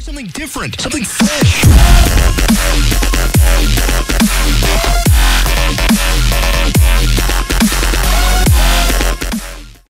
Something different, something fresh.